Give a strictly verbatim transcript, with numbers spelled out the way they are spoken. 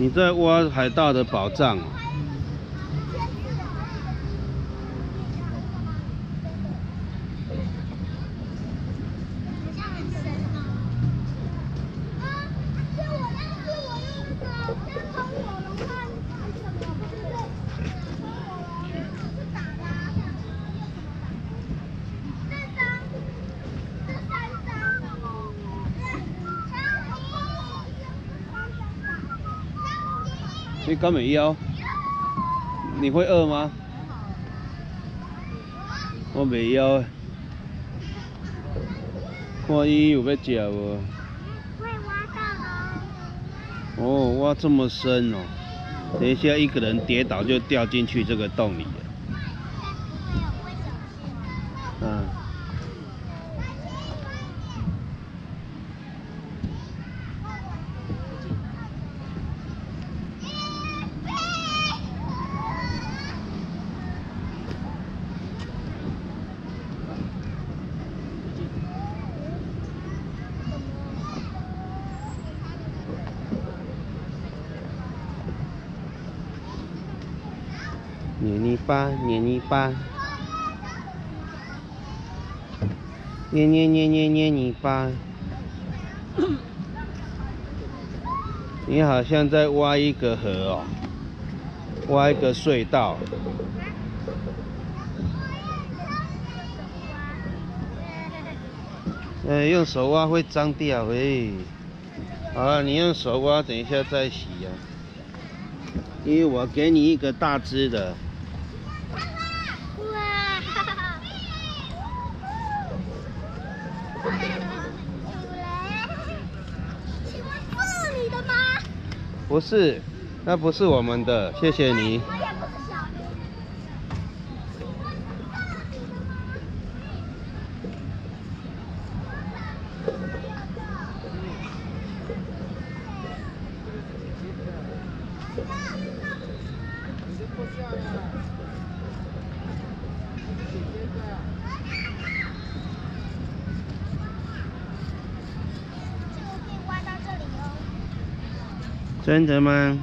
你在挖海大的宝藏。 你根本腰，你会饿吗？我没腰诶，看伊有要食无？会挖到哦。哦，挖这么深哦，等一下一个人跌倒就掉进去这个洞里了。嗯。碾泥巴，碾泥巴，碾碾碾碾碾泥巴。你好像在挖一个河哦，挖一个隧道。哎，用手挖会脏掉哎。好了，你用手挖，等一下再洗呀、啊。因为我给你一个大只的。 不是，那不是我们的，谢谢你。真的吗？